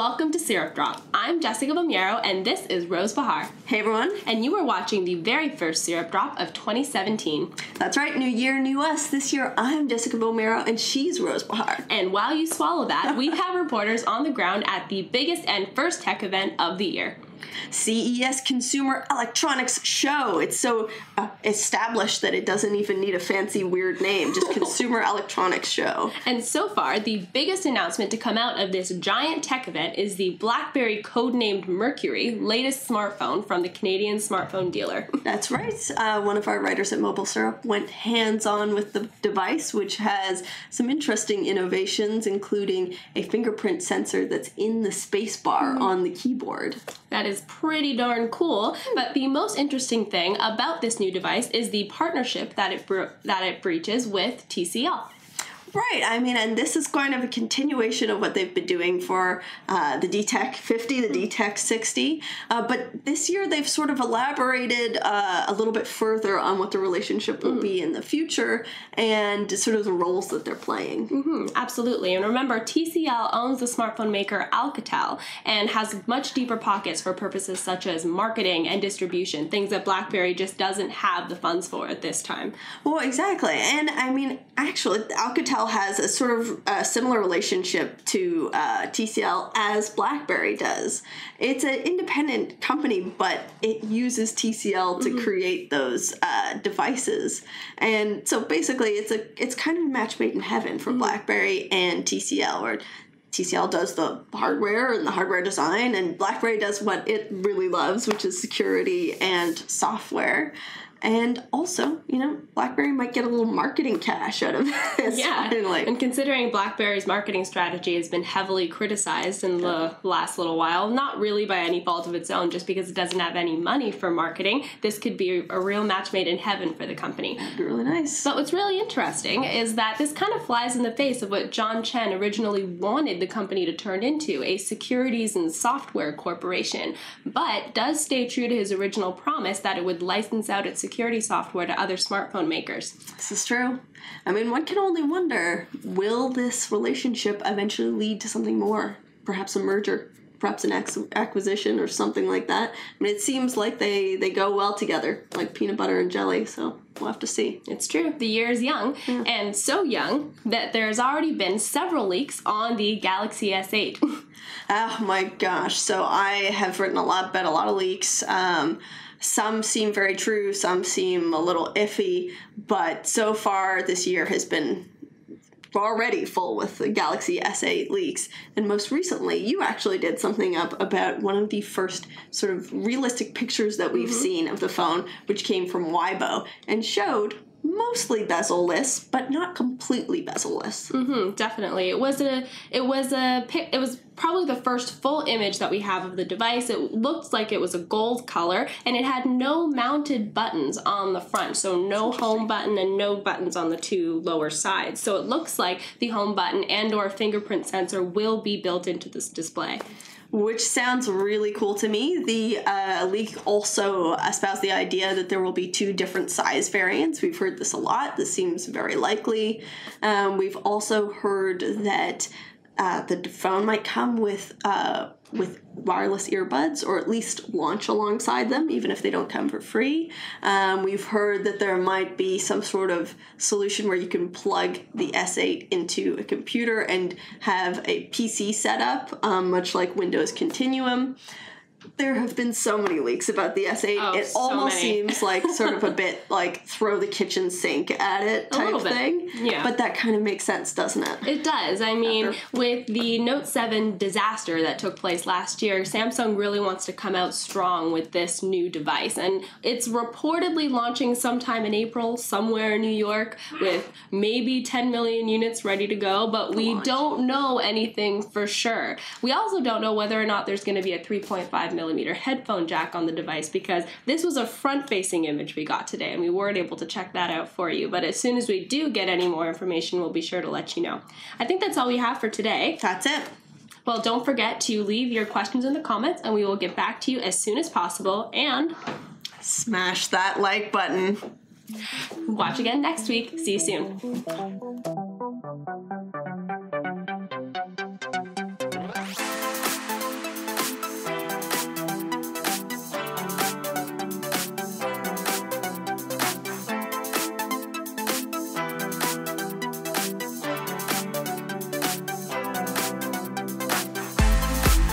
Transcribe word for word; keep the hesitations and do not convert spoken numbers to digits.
Welcome to Syrup Drop. I'm Jessica Bomiero and this is Rose Bahar. Hey everyone. And you are watching the very first Syrup Drop of twenty seventeen. That's right, new year, new us. This year I'm Jessica Bomiero and she's Rose Bahar. And while you swallow that, we have reporters on the ground at the biggest and first tech event of the year. C E S Consumer Electronics Show. It's so uh, established that it doesn't even need a fancy weird name, just Consumer Electronics Show. And so far, the biggest announcement to come out of this giant tech event is the BlackBerry codenamed Mercury latest smartphone from the Canadian smartphone dealer. That's right. Uh, one of our writers at MobileSyrup went hands-on with the device, which has some interesting innovations, including a fingerprint sensor that's in the space bar mm. on the keyboard. That is is pretty darn cool, but the most interesting thing about this new device is the partnership that it that it breaches with T C L. Right, I mean, and this is kind of a continuation of what they've been doing for uh, the D T E C fifty, the D T E C sixty, uh, but this year they've sort of elaborated uh, a little bit further on what the relationship will mm. be in the future and sort of the roles that they're playing. Mm-hmm, absolutely, and remember, T C L owns the smartphone maker Alcatel and has much deeper pockets for purposes such as marketing and distribution, things that BlackBerry just doesn't have the funds for at this time. Well, exactly, and I mean, actually, Alcatel has a sort of a similar relationship to uh, T C L as BlackBerry does. It's an independent company, but it uses T C L to mm-hmm. create those uh, devices. And so basically, it's a it's kind of a match made in heaven for mm-hmm. BlackBerry and T C L, or T C L does the hardware and the hardware design, and BlackBerry does what it really loves, which is security and software. And also, you know, BlackBerry might get a little marketing cash out of this. Yeah, finally. And considering BlackBerry's marketing strategy has been heavily criticized in yeah. the last little while, not really by any fault of its own, just because it doesn't have any money for marketing, this could be a real match made in heaven for the company. That'd be really nice. But what's really interesting is that this kind of flies in the face of what John Chen originally wanted the company to turn into, a securities and software corporation, but does stay true to his original promise that it would license out its security software to other smartphone makers. This is true. I mean, one can only wonder, will this relationship eventually lead to something more? Perhaps a merger, perhaps an ex acquisition or something like that? I mean, it seems like they, they go well together, like peanut butter and jelly, so we'll have to see. It's true. The year is young, yeah. and so young that there's already been several leaks on the Galaxy S eight. Oh my gosh. So I have written a lot about a lot of leaks. Um... Some seem very true, some seem a little iffy, but so far this year has been already full with the Galaxy S eight leaks. And most recently, you actually did something up about one of the first sort of realistic pictures that we've mm-hmm. seen of the phone, which came from Weibo, and showed mostly bezel-less, but not completely bezel-less. Mm-hmm, definitely. It was a, it was a, it was probably the first full image that we have of the device. It looked like it was a gold color, and it had no mounted buttons on the front, so no home button and no buttons on the two lower sides. So it looks like the home button and or fingerprint sensor will be built into this display. Which sounds really cool to me. The uh, leak also espouses the idea that there will be two different size variants. We've heard this a lot. This seems very likely. Um, we've also heard that uh, the phone might come with uh, with wireless earbuds, or at least launch alongside them, even if they don't come for free. Um, we've heard that there might be some sort of solution where you can plug the S eight into a computer and have a P C setup, um, much like Windows Continuum. There have been so many leaks about the S eight. Oh, it almost so seems like sort of a bit like throw the kitchen sink at it type a little bit. thing. Yeah. But that kind of makes sense, doesn't it? It does. I mean, Never. with the Note seven disaster that took place last year, Samsung really wants to come out strong with this new device. And it's reportedly launching sometime in April, somewhere in New York, with maybe ten million units ready to go. But the we launch. don't know anything for sure. We also don't know whether or not there's going to be a three point five millimeter headphone jack on the device, because this was a front-facing image we got today and we weren't able to check that out for you, but as soon as we do get any more information, we'll be sure to let you know. I think that's all we have for today. That's it. Well, don't forget to leave your questions in the comments and we will get back to you as soon as possible, and smash that like button. Watch again next week. See you soon.